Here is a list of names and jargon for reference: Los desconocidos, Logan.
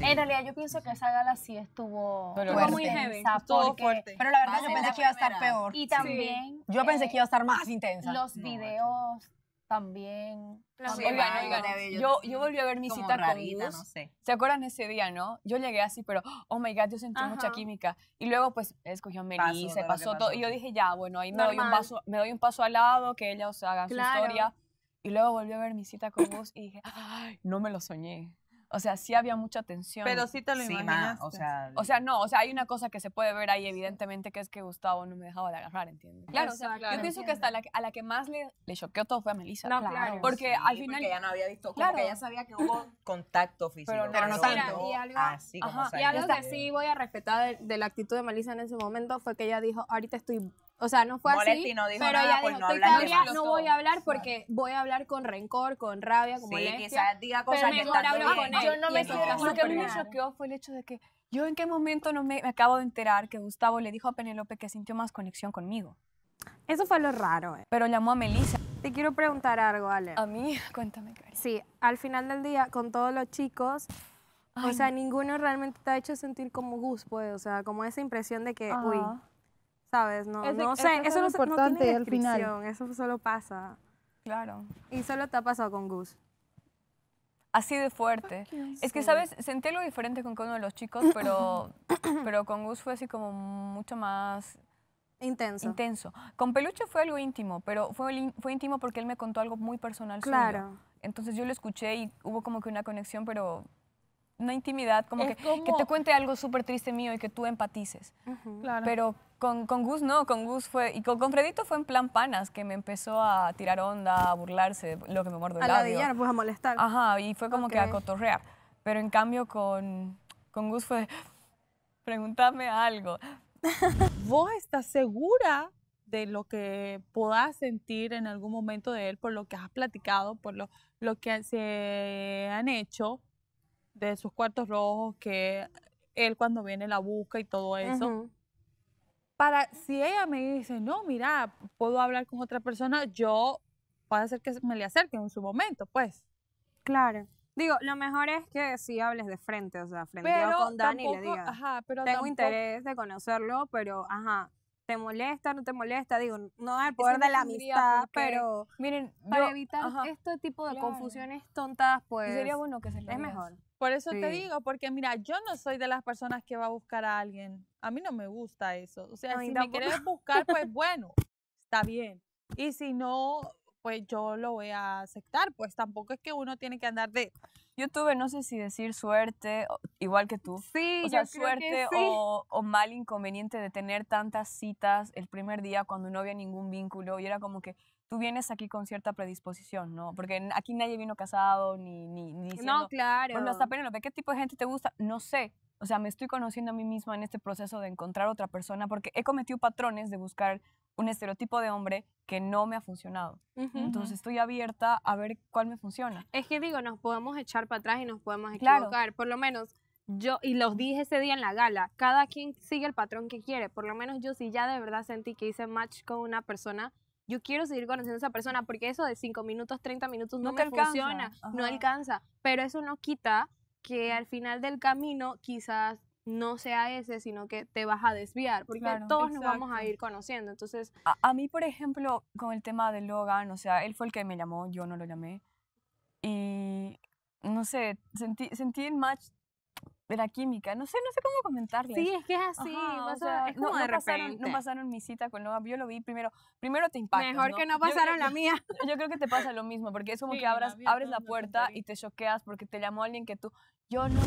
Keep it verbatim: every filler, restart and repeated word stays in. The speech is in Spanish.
En realidad yo pienso que esa gala sí estuvo, pero estuvo muy heavy, estuvo porque, fuerte. Pero la verdad ah, yo pensé que iba a estar peor. Y también... Sí. Yo pensé eh, que iba a estar más intensa. Los videos no, también... Sí, bueno, bueno, yo, yo volví a ver mi como cita rarita, con Luz. No sé. ¿Se acuerdan ese día, no? Yo llegué así, pero, oh my God, yo sentí ajá, mucha química. Y luego, pues, escogió Melissa, pasó todo. Y yo dije, ya, bueno, ahí me doy, un paso, me doy un paso al lado, que ella, o sea, haga claro, su historia. Y luego volví a ver mi cita con Luz y dije, ay, no me lo soñé. O sea, sí había mucha tensión. Pero sí te lo sí, imaginaste. Ma, o, sea, o sea, no, o sea, hay una cosa que se puede ver ahí, evidentemente, que es que Gustavo no me dejaba de agarrar, ¿entiendes? Claro, o sea, claro, yo pienso entiendo, que hasta la, a la que más le, le choqueó todo fue a Melissa. No, claro. Porque sí, al final... Porque ella no había visto, claro, como que ella sabía que hubo contacto físico. Pero no, pero no tanto. Y algo, así como ajá, y algo que sí voy a respetar de, de la actitud de Melissa en ese momento fue que ella dijo, ahorita estoy... O sea, no fue Molesti así, no dijo pero nada, ella pues dijo, no, todavía no voy a hablar porque voy a hablar con rencor, con rabia, con sí, molestia. Quizás diga cosas que están bien. Con él, yo no me quedo, lo que a mí me choqueó fue el hecho de que yo en qué momento no me, me acabo de enterar que Gustavo le dijo a Penélope que sintió más conexión conmigo. Eso fue lo raro, eh. Pero llamó a Melissa. Te quiero preguntar algo, Ale. A mí, cuéntame, Cari. Sí, al final del día, con todos los chicos... Ay, o sea, no, ninguno realmente te ha hecho sentir como Gus, pues. O sea, como esa impresión de que, ajá, uy... ¿Sabes? No, es de, no sé, eso, eso no, no tiene descripción, eso solo pasa. Claro. Y solo te ha pasado con Gus. Así de fuerte. Ay, es que, ¿sabes? Sentí algo diferente con cada uno de los chicos, pero, pero con Gus fue así como mucho más... Intenso. Intenso. Con Peluche fue algo íntimo, pero fue, fue íntimo porque él me contó algo muy personal claro, suyo. Entonces yo lo escuché y hubo como que una conexión, pero... Una intimidad, como que, como que te cuente algo súper triste mío y que tú empatices. Uh-huh, claro. Pero con, con Gus no, con Gus fue... Y con, con Fredito fue en plan panas, que me empezó a tirar onda, a burlarse, lo que me mordió el labio. A ladillar, pues a molestar. Ajá, y fue como okay, que a cotorrear. Pero en cambio con, con Gus fue, pregúntame algo. ¿Vos estás segura de lo que puedas sentir en algún momento de él por lo que has platicado, por lo, lo que se han hecho? De sus cuartos rojos, que él cuando viene la busca y todo eso. Uh-huh. Para, si ella me dice, no, mira, puedo hablar con otra persona, yo puedo hacer que me le acerque en su momento, pues. Claro. Digo, lo mejor es que sí hables de frente, o sea, frente pero con Dani tampoco, le digas, ajá, pero tengo tampoco, interés de conocerlo, pero, ajá, te molesta, no te molesta, digo, no el poder de la amistad, porque, pero miren, para yo, evitar ajá, este tipo de claro, confusiones tontas, pues, y sería bueno que se lo es digas, mejor. Por eso sí, te digo, porque mira, yo no soy de las personas que va a buscar a alguien. A mí no me gusta eso. O sea, no, si me quieres buscar, pues bueno, está bien. Y si no, pues yo lo voy a aceptar. Pues tampoco es que uno tiene que andar de... Yo tuve, no sé si decir suerte, igual que tú. Sí, o sea, yo creo suerte que sí, o, o mal inconveniente de tener tantas citas el primer día cuando no había ningún vínculo. Y era como que... Tú vienes aquí con cierta predisposición, ¿no? Porque aquí nadie vino casado ni, ni, ni diciendo... No, claro. Bueno, hasta Penélope, ¿qué tipo de gente te gusta? No sé. O sea, me estoy conociendo a mí misma en este proceso de encontrar otra persona porque he cometido patrones de buscar un estereotipo de hombre que no me ha funcionado. Uh-huh. Entonces estoy abierta a ver cuál me funciona. Es que digo, nos podemos echar para atrás y nos podemos equivocar. Claro. Por lo menos... Yo, y los dije ese día en la gala, cada quien sigue el patrón que quiere. Por lo menos yo sí ya de verdad sentí que hice match con una persona... Yo quiero seguir conociendo a esa persona porque eso de cinco minutos, treinta minutos no, no me alcanza, funciona, ajá, no alcanza. Pero eso no quita que al final del camino quizás no sea ese, sino que te vas a desviar. Porque claro, todos exacto, nos vamos a ir conociendo. Entonces, a, a mí, por ejemplo, con el tema de Logan, o sea, él fue el que me llamó, yo no lo llamé. Y, no sé, sentí, sentí el match de la química, no sé, no sé cómo comentarles. Sí, es que es así, ajá, o sea, es como no, no de repente. Pasaron, no pasaron mi cita con Logan, yo lo vi primero, primero te impacta. Mejor ¿no? que no pasaron la que, mía. Yo creo que te pasa lo mismo, porque es como sí, que abras, la abres la puerta y te choqueas porque te llamó alguien que tú, yo no...